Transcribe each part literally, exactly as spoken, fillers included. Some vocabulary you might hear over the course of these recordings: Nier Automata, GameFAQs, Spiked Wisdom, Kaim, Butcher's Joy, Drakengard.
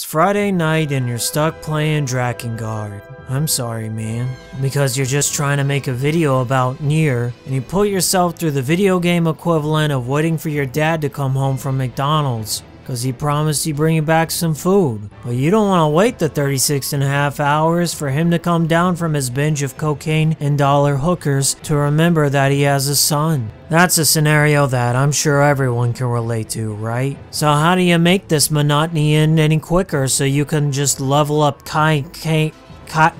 It's Friday night and you're stuck playing Drakengard. I'm sorry, man. Because you're just trying to make a video about Nier, and you put yourself through the video game equivalent of waiting for your dad to come home from McDonald's, because he promised he'd bring you back some food. But you don't want to wait the thirty-six and a half hours for him to come down from his binge of cocaine and dollar hookers to remember that he has a son. That's a scenario that I'm sure everyone can relate to, right? So how do you make this monotony end any quicker so you can just level up Kai... Kai...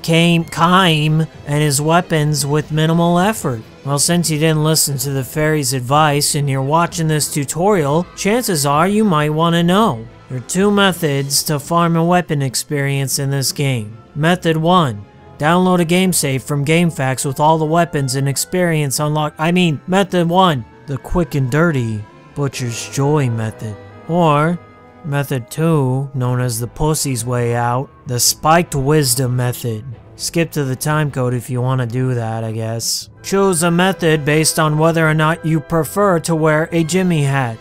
Kaim and his weapons with minimal effort? Well, since you didn't listen to the fairy's advice and you're watching this tutorial, chances are you might want to know. There are two methods to farm a weapon experience in this game. Method one. Download a game save from GameFAQs with all the weapons and experience unlocked. I mean, Method one. The quick and dirty Butcher's Joy method. Or Method two, known as the pussy's way out, the Spiked Wisdom method. Skip to the timecode if you want to do that, I guess. Choose a method based on whether or not you prefer to wear a Jimmy hat.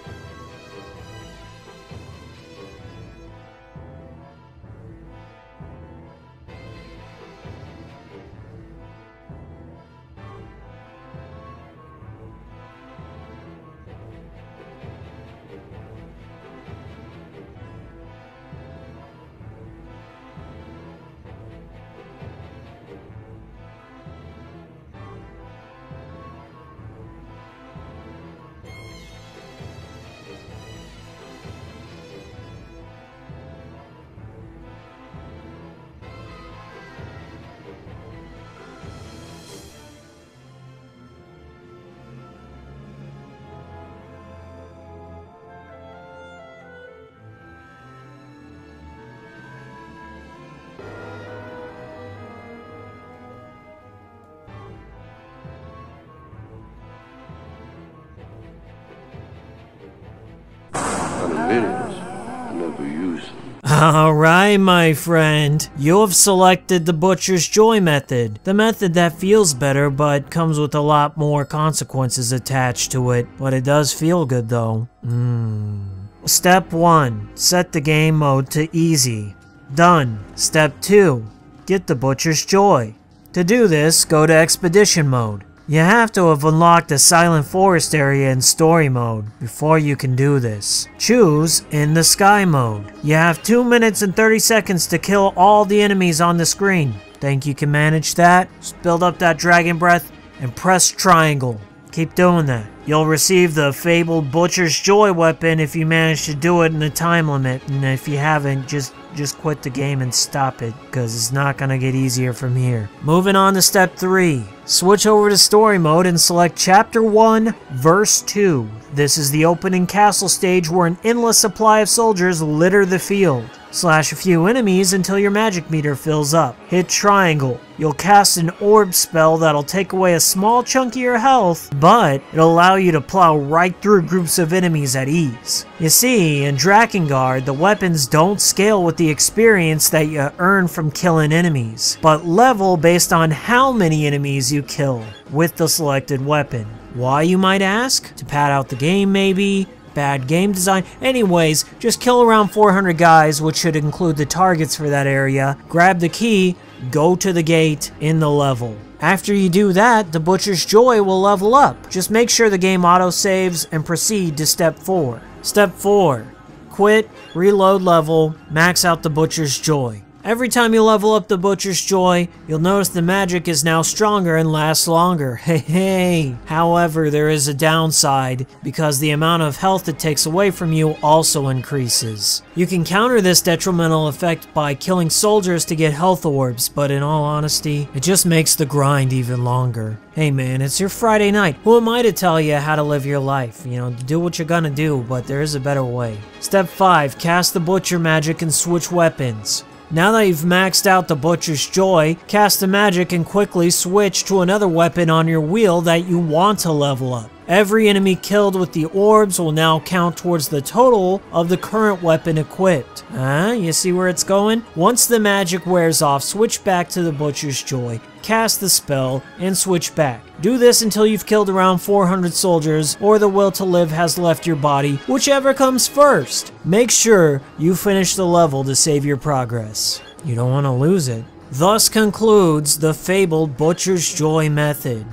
Alright, my friend, you have selected the Butcher's Joy method, the method that feels better but comes with a lot more consequences attached to it, but it does feel good though. Mm. Step one. Set the game mode to easy. Done. Step two. Get the Butcher's Joy. To do this, go to Expedition mode. You have to have unlocked the Silent Forest area in story mode before you can do this. Choose In the Sky mode. You have two minutes and thirty seconds to kill all the enemies on the screen. Think you can manage that? Just build up that dragon breath and press triangle. Keep doing that. You'll receive the fabled Butcher's Joy weapon if you manage to do it in the time limit, and if you haven't, just just quit the game and stop it, because it's not going to get easier from here. Moving on to step three. Switch over to story mode and select chapter one, verse two. This is the opening castle stage where an endless supply of soldiers litter the field. Slash a few enemies until your magic meter fills up. Hit triangle. You'll cast an orb spell that'll take away a small chunk of your health, but it'll allow you to plow right through groups of enemies at ease. You see, in Drakengard, the weapons don't scale with the experience that you earn from killing enemies, but level based on how many enemies you kill with the selected weapon. Why, you might ask? To pad out the game, maybe? Bad game design? Anyways, just kill around four hundred guys, which should include the targets for that area. Grab the key, go to the gate in the level. After you do that, the Butcher's Joy will level up. Just make sure the game auto-saves and proceed to step four. Step four. Quit, reload level, max out the Butcher's Joy. Every time you level up the Butcher's Joy, you'll notice the magic is now stronger and lasts longer. Hey, hey! However, there is a downside, because the amount of health it takes away from you also increases. You can counter this detrimental effect by killing soldiers to get health orbs, but in all honesty, it just makes the grind even longer. Hey man, it's your Friday night. Who am I to tell you how to live your life? You know, do what you're gonna do, but there is a better way. Step five. Cast the Butcher magic and switch weapons. Now that you've maxed out the Butcher's Joy, cast the magic and quickly switch to another weapon on your wheel that you want to level up. Every enemy killed with the orbs will now count towards the total of the current weapon equipped. Ah, you see where it's going? Once the magic wears off, switch back to the Butcher's Joy cast the spell, and switch back. Do this until you've killed around four hundred soldiers or the will to live has left your body, whichever comes first. Make sure you finish the level to save your progress. You don't want to lose it. Thus concludes the fabled Butcher's Joy method.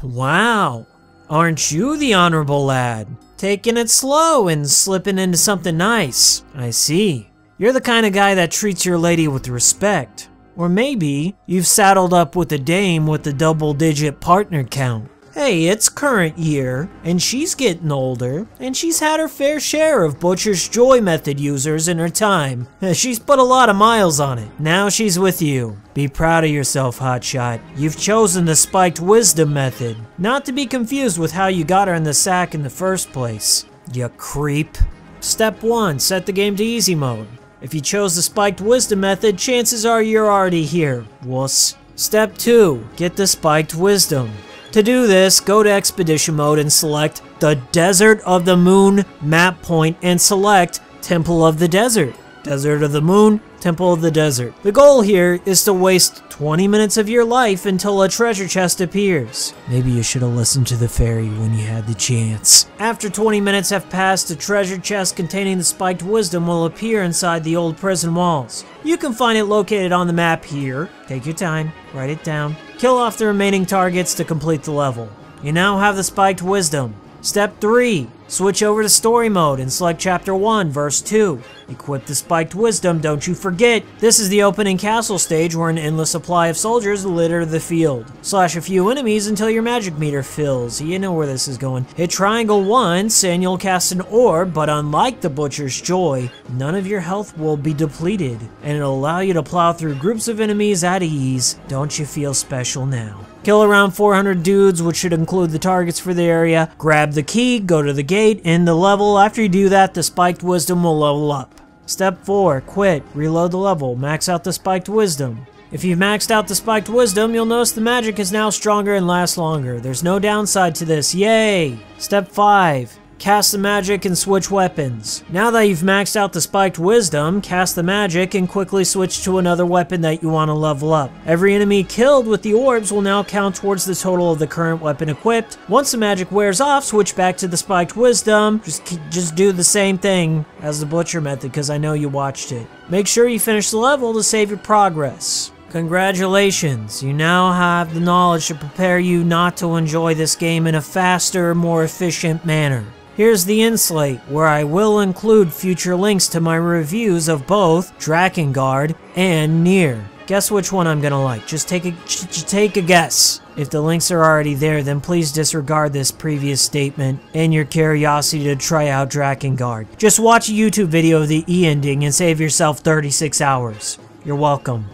Wow, aren't you the honorable lad? Taking it slow and slipping into something nice. I see. You're the kind of guy that treats your lady with respect. Or maybe you've saddled up with a dame with a double-digit partner count. Hey, it's current year, and she's getting older, and she's had her fair share of Butcher's Joy method users in her time. She's put a lot of miles on it. Now she's with you. Be proud of yourself, Hotshot. You've chosen the Spiked Wisdom method, not to be confused with how you got her in the sack in the first place, you creep. Step one. Set the game to easy mode. If you chose the Spiked Wisdom method, chances are you're already here, wuss. Step two. Get the Spiked Wisdom. To do this, go to Expedition Mode and select the Desert of the Moon map point and select Temple of the Desert. Desert of the Moon, Temple of the Desert. The goal here is to waste twenty minutes of your life until a treasure chest appears. Maybe you should have listened to the fairy when you had the chance. After twenty minutes have passed, a treasure chest containing the Spiked Wisdom will appear inside the old prison walls. You can find it located on the map here. Take your time, write it down. Kill off the remaining targets to complete the level. You now have the Spiked Wisdom. Step three. Switch over to story mode and select chapter one, verse two. Equip the Spiked Wisdom, don't you forget. This is the opening castle stage where an endless supply of soldiers litter the field. Slash a few enemies until your magic meter fills. You know where this is going. Hit triangle once and you'll cast an orb, but unlike the Butcher's Joy, none of your health will be depleted, and it'll allow you to plow through groups of enemies at ease. Don't you feel special now? Kill around four hundred dudes, which should include the targets for the area. Grab the key, go to the gate, end the level. After you do that, the Spiked Wisdom will level up. Step four. Quit. Reload the level. Max out the Spiked Wisdom. If you've maxed out the Spiked Wisdom, you'll notice the magic is now stronger and lasts longer. There's no downside to this. Yay! Step five. Cast the magic and switch weapons. Now that you've maxed out the Spiked Wisdom, cast the magic and quickly switch to another weapon that you want to level up. Every enemy killed with the orbs will now count towards the total of the current weapon equipped. Once the magic wears off, switch back to the Spiked Wisdom. Just, just do the same thing as the Butcher method, because I know you watched it. Make sure you finish the level to save your progress. Congratulations, you now have the knowledge to prepare you not to enjoy this game in a faster, more efficient manner. Here's the inslate, where I will include future links to my reviews of both Drakengard and Nier. Guess which one I'm gonna like. Just take a, just take a guess. If the links are already there, then please disregard this previous statement and your curiosity to try out Drakengard. Just watch a YouTube video of the E ending and save yourself thirty-six hours. You're welcome.